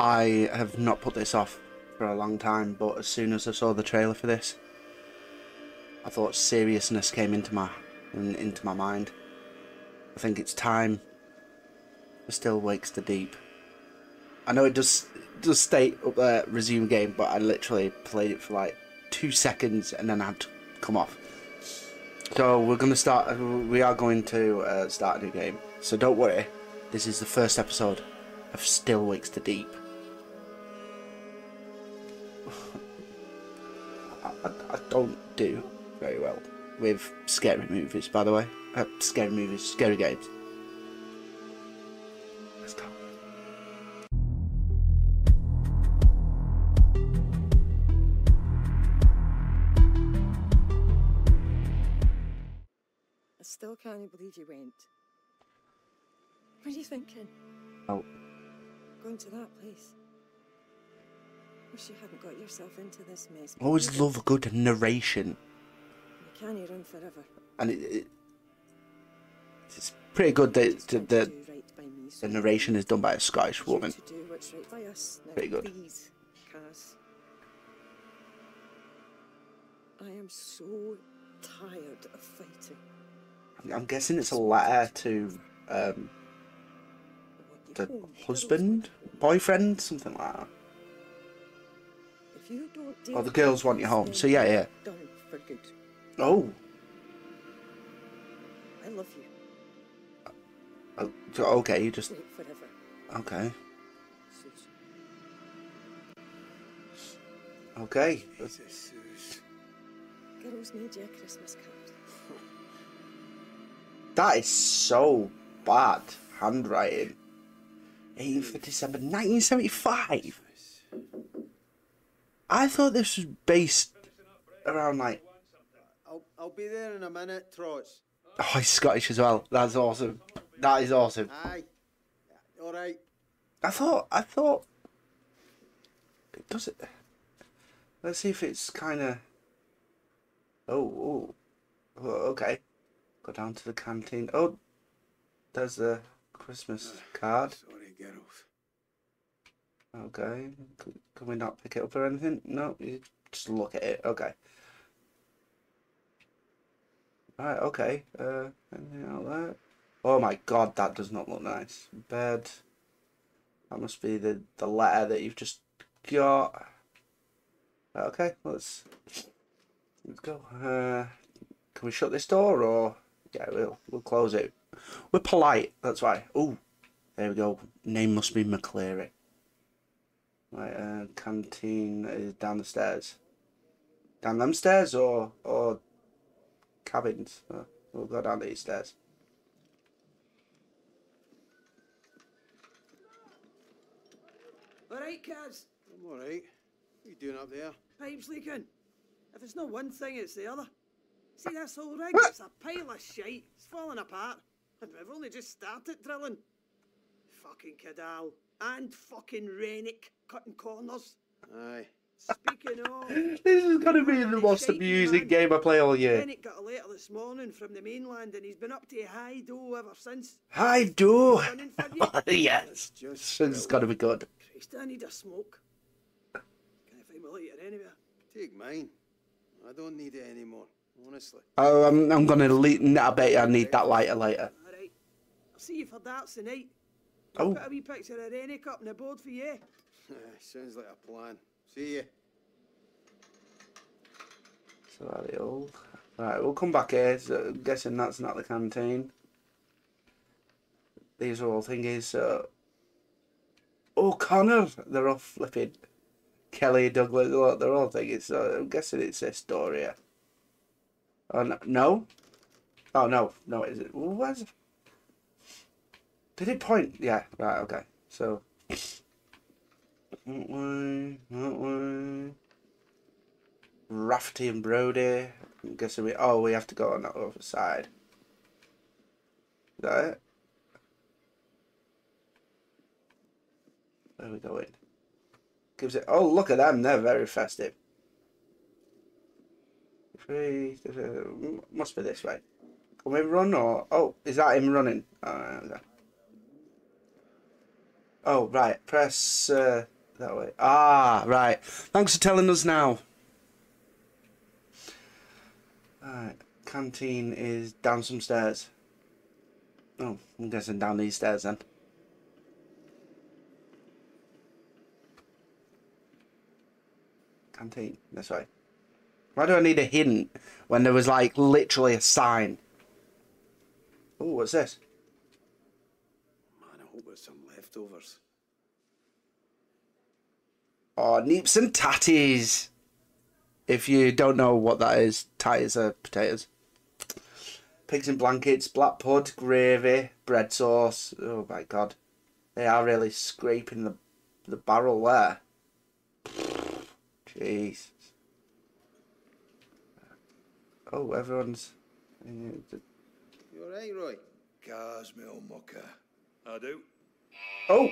I have not put this off for a long time, but as soon as I saw the trailer for this, I thought seriousness came into my mind. I think it's time for Still Wakes the Deep. I know it does state up there, resume game, but I literally played it for like 2 seconds and then I had to come off. So we're going to start, we are going to start a new game. So don't worry, this is the first episode of Still Wakes the Deep. I don't do very well with scary movies, by the way. Scary movies, scary games. Let's go. I still can't believe you went. What are you thinking? Oh. Going to that place. Wish you hadn't got yourself into this mess. I always love a good narration. You can't run forever. And it's pretty good that the narration is done by a Scottish woman. Pretty good. I am so tired of fighting. I'm guessing it's a letter to the husband, boyfriend, something like that. Oh, the girls want you home. So yeah, yeah. Oh. I love you. Okay, you just. Okay. Okay. Girls need your Christmas card. That is so bad handwriting. 8th of December, 1975. I thought this was based around like. I'll be there in a minute, Trots. Oh, he's Scottish as well. That's awesome. That is awesome. Aye. All right. I thought. It does it. Let's see if it's kind of. Oh, okay. Go down to the canteen. Oh, there's the Christmas card. Sorry, girls. Okay, can we not pick it up or anything? No, you just look at it. Okay. Alright, okay. Anything out there? Oh my god, that does not look nice. Bed. That must be the letter that you've just got. Okay, let's go. Can we shut this door or? Yeah, we'll close it. We're polite, that's why. Oh, there we go. Name must be McCleary. Right, canteen is down the stairs. Down them stairs or cabins? We'll go down these stairs. Alright, Gaz. I'm alright. What are you doing up there? Pipe's leaking. If it's not one thing, it's the other. See, this whole rig, it's a pile of shite. It's falling apart. And we've only just started drilling. Fucking Cadal. And fucking Rennick cutting corners. Aye. Speaking of, this is going to be the most amusing game I play all year. Rennick got a letter this morning from the mainland, and he's been up to high do ever since. High do. Yes. It's got to be good. Christ, I need a smoke. Can't find my lighter anywhere. Take mine. I don't need it anymore, honestly. Oh, I'm going to leave. I bet you I need that lighter later. All right. I'll see you for darts tonight. Oh. Put a wee picture of Rennick up on the board for you. Sounds like a plan. See you. So that the old. Right, we'll come back here. So I'm guessing that's not the canteen. These are all thingies. So. Oh, Connor! They're all flipping. Kelly, Douglas, they're all thingies. So I'm guessing it's this door here. Oh, no? Oh, no, it isn't. Well, where's. Did it point? Yeah, right, okay. So. That way. Rafty and Brody. I'm guessing we have to go on that other side. Is that it? Where are we going? Gives it. Oh, look at them. They're very festive. Three. Must be this way. Can we run or. Oh, is that him running? Oh, okay. Oh, right. Press that way. Ah, right. Thanks for telling us now. Alright. Canteen is down some stairs. Oh, I'm guessing down these stairs then. Canteen. This way. Why do I need a hint when there was, like, literally a sign? Oh, what's this? Man, I hope there's some leftovers. Oh, neeps and tatties. If you don't know what that is, tatties are potatoes. Pigs in blankets, black pud, gravy, bread sauce. Oh, my God. They are really scraping the barrel there. Jeez. Oh, everyone's... You alright, Roy? Gaz, me old mucker. I do. Oh!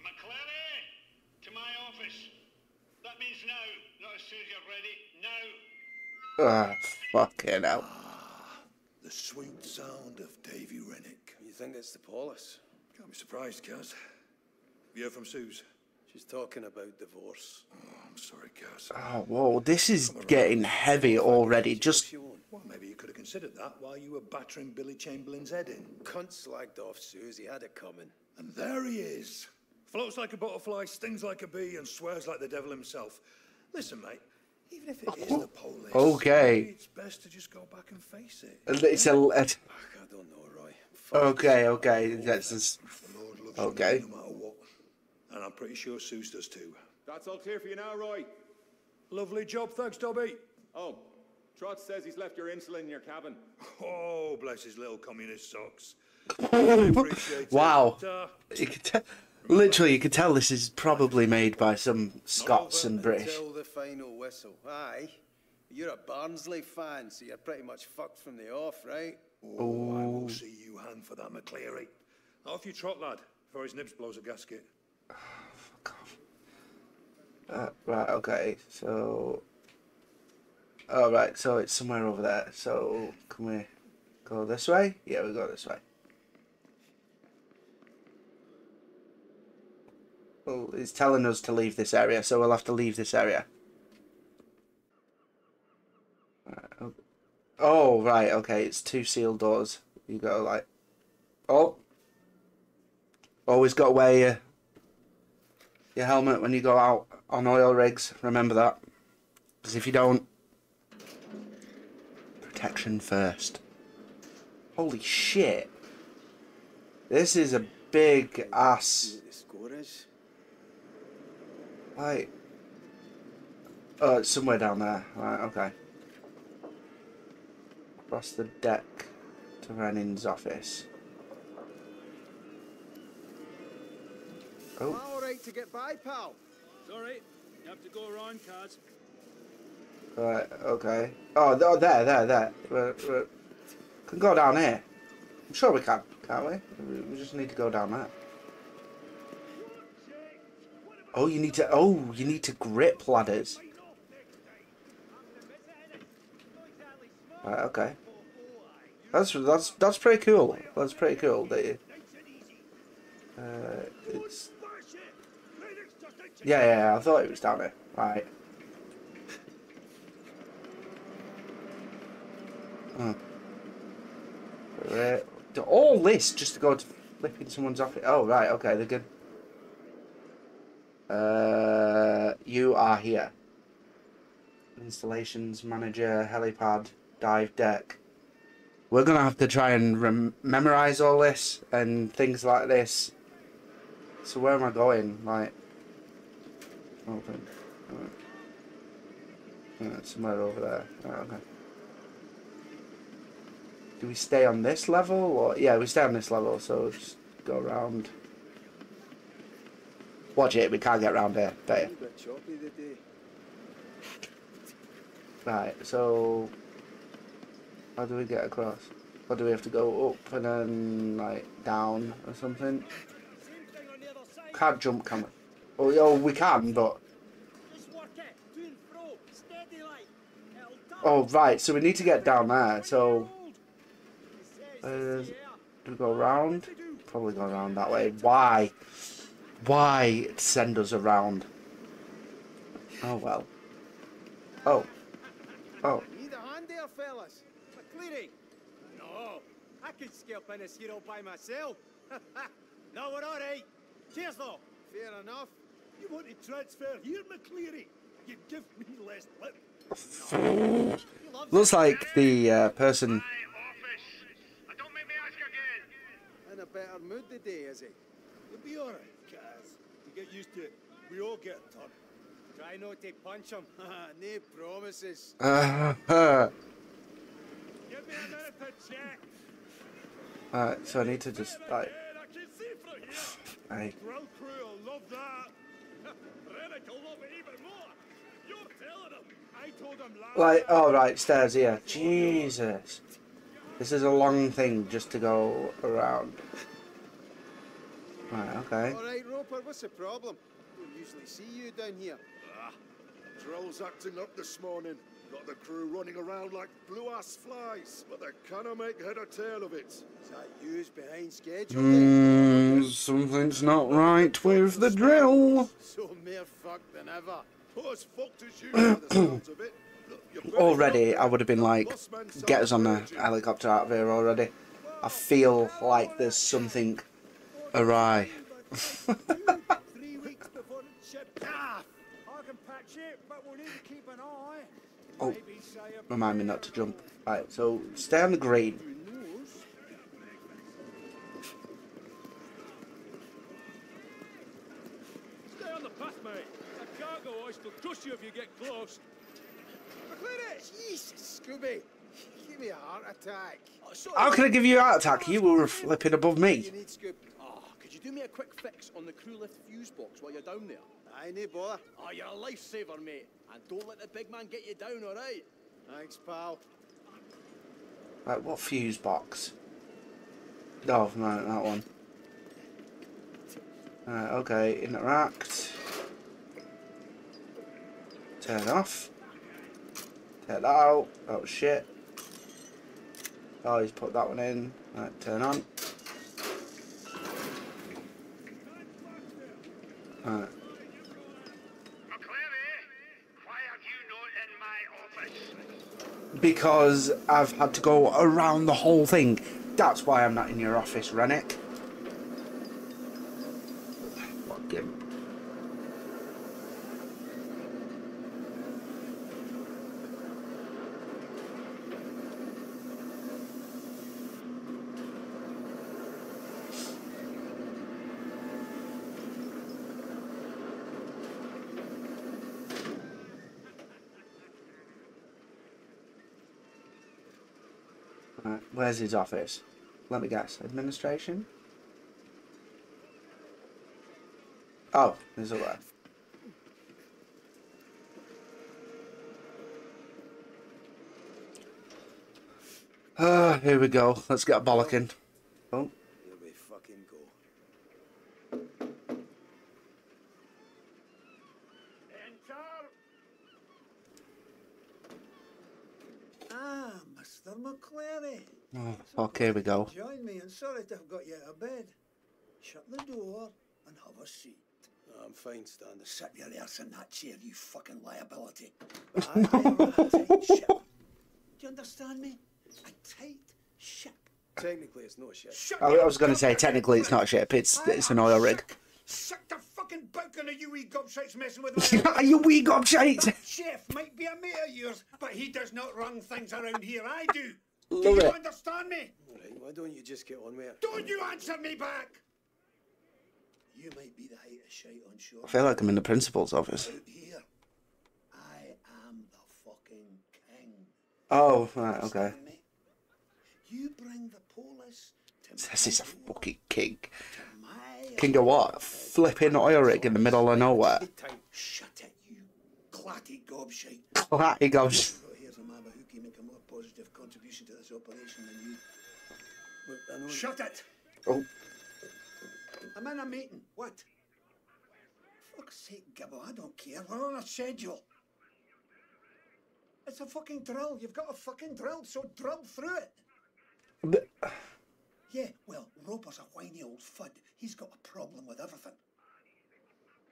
McCleary! To my office. That means now, not as soon as you're ready. Now! Ah, fucking hell. Ah, the sweet sound of Davy Rennick. You think it's the Paulus? Can't be surprised, Gaz. Have you heard from Suze? She's talking about divorce. Oh, I'm sorry, Gaz. Oh, whoa, this is getting heavy already. Just... Well, maybe you could have considered that while you were battering Billy Chamberlain's head in. Cunt slagged off Susie, had it coming. And there he is. Floats like a butterfly, stings like a bee, and swears like the devil himself. Listen, mate, even if it is the police... Okay. It's best to just go back and face it. It's a... I don't know, Roy. Okay, okay. That's just... Okay. No matter what. And I'm pretty sure Suze does too. That's all clear for you now, Roy. Lovely job, thanks, Dobby. Oh, Trot says he's left your insulin in your cabin. Oh, bless his little communist socks. Wow. You could literally, you could tell this is probably made by some Scots and British. Until the final whistle. Aye. You're a Barnsley fan, so you're pretty much fucked from the off, right? Oh, I will see you hand for that, McCleary. Off you trot, lad, before his nibs blows a gasket. Oh, fuck off. Right, okay, so... Oh, right, so it's somewhere over there. So, can we go this way? Yeah, we go this way. Well, it's telling us to leave this area, so we'll have to leave this area. Right, okay. Oh, right, okay, it's two sealed doors. You gotta, like... Oh! Always gotta wear your helmet when you go out on oil rigs. Remember that. Because if you don't... Protection first. Holy shit. This is a big ass... Like... Oh, it's somewhere down there. Right, okay. Across the deck to Rennick's office. Oh. Alright to get by, pal. Sorry, you have to go around, Kaz. Right, okay. Oh, there. We can go down here. I'm sure we can, can't we? We just need to go down there. Oh, you need to grip ladders. Right, okay. That's pretty cool. That's pretty cool that you. It's. Yeah, I thought it was down here. Right. All this just to go to flipping someone's office. Oh, right, okay, they're good. You are here. Installations manager, helipad, dive deck. We're going to have to try and memorize all this and things like this. So where am I going? Like... Open. Somewhere over there. Right, okay. Do we stay on this level? Or yeah, we stay on this level, so just go around. Watch it, we can't get around here, bet you. Right, so... How do we get across? Or do we have to go up and then, like, down or something? Can't jump, can we? Oh, we can, but... Oh, right, so we need to get down there, so... do we go around? probably go around that way. Why? Why send us around? Oh, well. Oh. Oh. Need a hand there, fellas? McCleary? No, I could scalp in this here all by myself. No, we're all right. Cheers, though. Fair enough. You want to transfer here, McCleary? You give me less lip. Looks like the person... In a better mood today, is he? You'll be all right, Gaz. You get used to it. We all get a turn. Try not to punch him. No promises. Give me a minute to check. Alright, so I need to just, like... Hey. Drill crew will love that. Rennick will love it even more. You're telling him. I told him last... Like, oh, right, stairs here. Jesus. This is a long thing just to go around. Right, okay. Alright, Roper, what's the problem? We don't usually see you down here. Drill's acting up this morning. Got the crew running around like blue-ass flies, but they cannot make head or tail of it. Is that you's behind schedule? Something's not right with the drill. So mere fucked than ever. As fucked as you are the sounds of it. Already, I would have been like, get us on the helicopter out of here already. I feel like there's something awry. Oh, remind me not to jump. Alright, so stay on the green. Stay on the path, mate. A cargo hoist will crush you if you get close. Jesus, Scooby, give me a heart attack. How can I give you a heart attack? You were flipping above me. Could you do me a quick fix on the crew lift fuse box while you're down there? Aye, no bother. Oh, you're a lifesaver, mate. And don't let the big man get you down, all right? Thanks, pal. Right, what fuse box? Oh, no, that one. Alright, okay, interact. Turn off. Take that out. Oh shit. Oh, he's put that one in. Right, turn on. Alright. McCleary, why are you not in my office? Because I've had to go around the whole thing. That's why I'm not in your office, Rennick. Fuck him. Where's his office? Let me guess. Administration? Oh, there's a left. Here we go. Let's get a bollocking. Oh. Here we fucking go. Mr. McCleary. Oh, fuck, here we go. Join me, and sorry to have got you out of bed. Shut the door and have a seat. No, I'm fine, standing. Sit your arse in that chair, you fucking liability. I'm a tight ship. Do you understand me? A tight ship. Technically, it's not a ship. I was going to say, technically, it's not a ship. It's an oil rig. Suck the fucking book on the UE gobshites messing with me. You wee gobshites! Chef might be a mate of yours, but he does not run things around here. I do. Love do you understand me? Alright, why don't you just get on with it? Don't you answer me back! You might be the height of shite on shore. I feel like I'm in the principal's office. Out here, I am the fucking king. Oh, right, okay. You bring the police to this is a fucking king. King of what? Flipping oil rig in the middle of nowhere. Shut it, you clatty gobshite. Clatty gobshite. Shut it! Oh. I'm in a meeting. What? For fuck's sake, Gibbo, I don't care. We're on a schedule. It's a fucking drill. You've got a fucking drill, so drill through it. But... Yeah, well, Roper's a whiny old fud. He's got a problem with everything.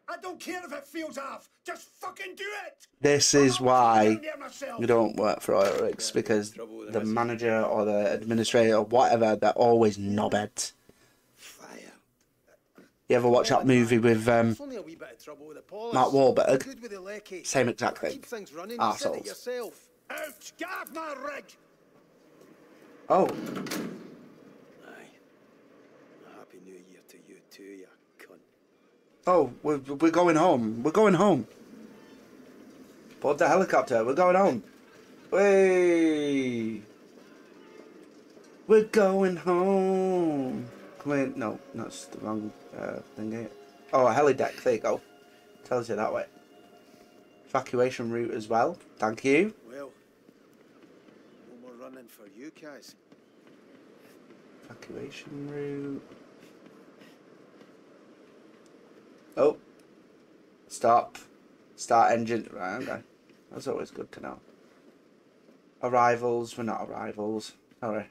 I don't care if it feels off. Just fucking do it. This is why you don't work for Oryx, because the manager or the administrator or whatever, they're always knobheads. Fire. You ever watch that movie with Mark Wahlberg? Same exact thing. Arseholes. Out, Gavner rig. Oh. Happy New Year to you too, you cunt. Oh, we're going home. We're going home. Board the helicopter. We're going home. Hey. We're going home. Wait, no, that's the wrong thing here. Oh, a heli deck. There you go. Tells you that way. Evacuation route as well. Thank you. Well, no more running for you guys. Evacuation route. Oh. Stop. Start engine. Right, okay. That's always good to know. Arrivals. We're not arrivals. Sorry.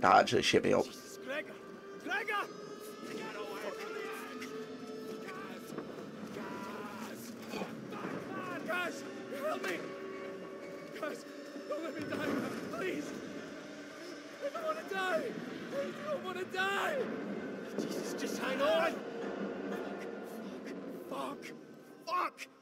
That actually shit me up. Gregor! Gregor! Get away from the edge! Gaz! Gaz! Back, man! Gaz! Help me! Gaz! Don't let me die, man. Please! I don't want to die! I don't want to die! Jesus, just hang on! Fuck! Fuck! Fuck! Fuck!